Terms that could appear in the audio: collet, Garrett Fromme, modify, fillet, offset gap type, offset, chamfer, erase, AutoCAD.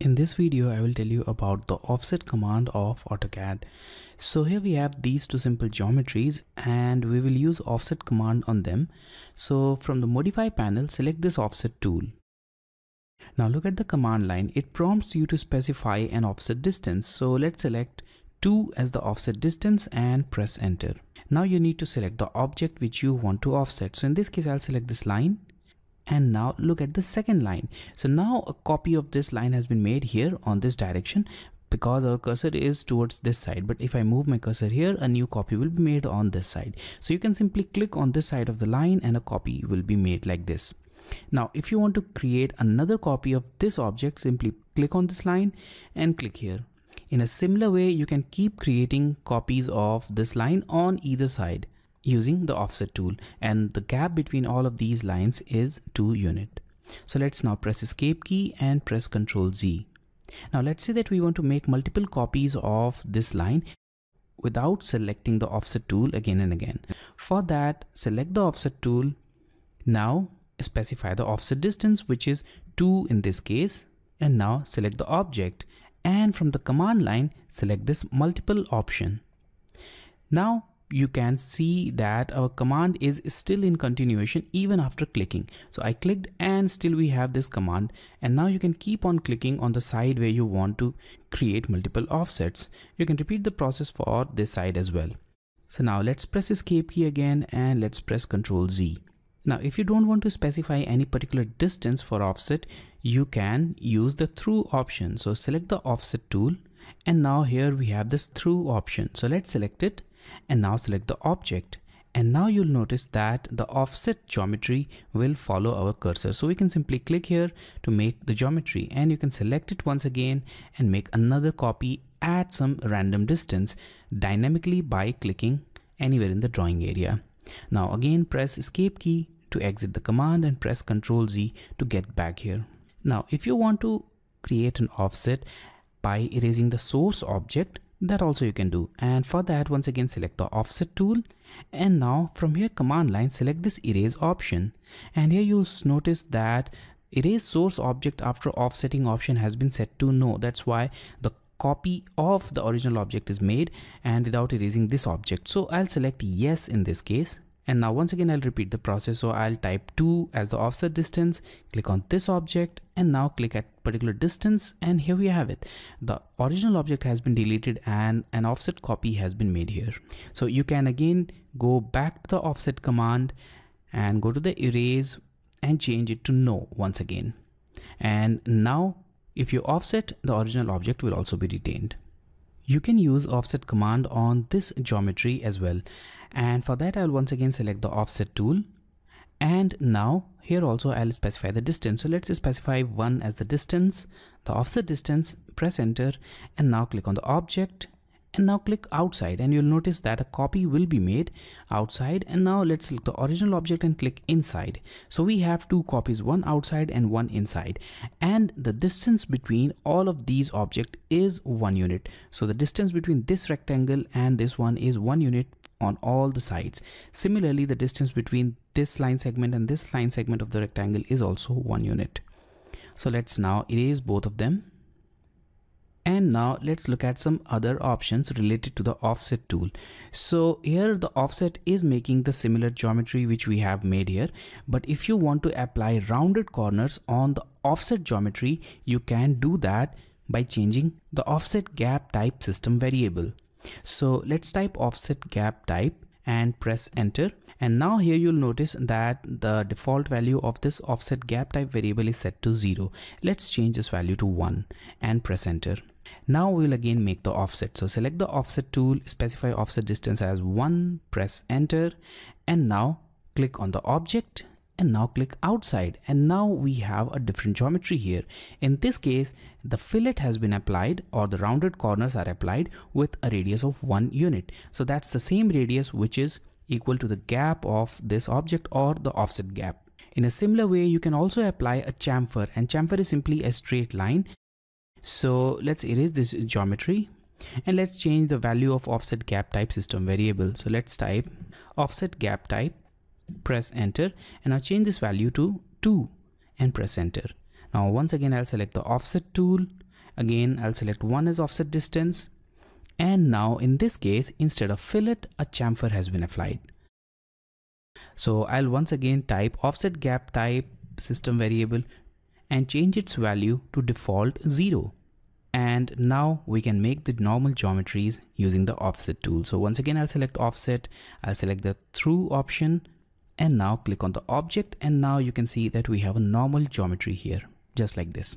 In this video, I will tell you about the offset command of AutoCAD. So here we have these two simple geometries and we will use offset command on them. So from the modify panel, select this offset tool. Now look at the command line. It prompts you to specify an offset distance. So let's select 2 as the offset distance and press enter. Now you need to select the object which you want to offset. So in this case, I'll select this line. And now look at the second line. So now a copy of this line has been made here on this direction because our cursor is towards this side. But if I move my cursor here, a new copy will be made on this side. So you can simply click on this side of the line and a copy will be made like this. Now, if you want to create another copy of this object, simply click on this line and click here. In a similar way, you can keep creating copies of this line on either side using the offset tool, and the gap between all of these lines is 2 units. So let's now press escape key and press Ctrl Z. Now let's say that we want to make multiple copies of this line without selecting the offset tool again and again. For that, select the offset tool. Now specify the offset distance, which is 2 in this case, and now select the object and from the command line, select this multiple option. Now you can see that our command is still in continuation even after clicking. So I clicked and still we have this command, and now you can keep on clicking on the side where you want to create multiple offsets. You can repeat the process for this side as well. So now let's press escape key again and let's press Ctrl Z. Now if you don't want to specify any particular distance for offset, you can use the through option. So select the offset tool and now here we have this through option. So let's select it. And now select the object, and now you'll notice that the offset geometry will follow our cursor. So we can simply click here to make the geometry, and you can select it once again and make another copy at some random distance dynamically by clicking anywhere in the drawing area. Now again press escape key to exit the command and press Ctrl Z to get back here. Now if you want to create an offset by erasing the source object, that also you can do, and for that once again select the offset tool and now from here command line select this erase option, and here you'll notice that erase source object after offsetting option has been set to no. That's why the copy of the original object is made and without erasing this object. So I'll select yes in this case, and now once again I'll repeat the process. So I'll type 2 as the offset distance, click on this object and now click at particular distance, and here we have it. The original object has been deleted and an offset copy has been made here. So you can again go back to the offset command and go to the erase and change it to no once again. And now if you offset, the original object will also be retained. You can use offset command on this geometry as well. And for that, I'll once again select the offset tool. And now here also I'll specify the distance. So let's specify 1 as the distance, the offset distance, press enter, and now click on the object and now click outside, and you'll notice that a copy will be made outside. And now let's select the original object and click inside. So we have 2 copies, 1 outside and 1 inside, and the distance between all of these objects is 1 unit. So the distance between this rectangle and this one is 1 unit on all the sides. Similarly, the distance between this line segment and this line segment of the rectangle is also 1 unit. So let's now erase both of them. And now let's look at some other options related to the offset tool. So here the offset is making the similar geometry which we have made here, but if you want to apply rounded corners on the offset geometry, you can do that by changing the offset gap type system variable. So let's type offset gap type and press enter, and now here you'll notice that the default value of this offset gap type variable is set to 0. Let's change this value to 1 and press enter. Now we'll again make the offset. So select the offset tool, specify offset distance as 1, press enter, and now click on the object and now click outside, and now we have a different geometry here. In this case, the fillet has been applied, or the rounded corners are applied with a radius of 1 unit. So that's the same radius which is equal to the gap of this object, or the offset gap. In a similar way, you can also apply a chamfer, and chamfer is simply a straight line. So let's erase this geometry and let's change the value of offset gap type system variable. So let's type offset gap type, press enter, and now change this value to 2 and press enter. Now once again I'll select the offset tool Again, I'll select one as offset distance. And now in this case, instead of fillet, a chamfer has been applied. So I'll once again type offset gap type system variable and change its value to default 0. And now we can make the normal geometries using the offset tool. So once again, I'll select offset, I'll select the through option and now click on the object. And now you can see that we have a normal geometry here, just like this.